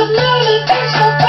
Merry Christmas.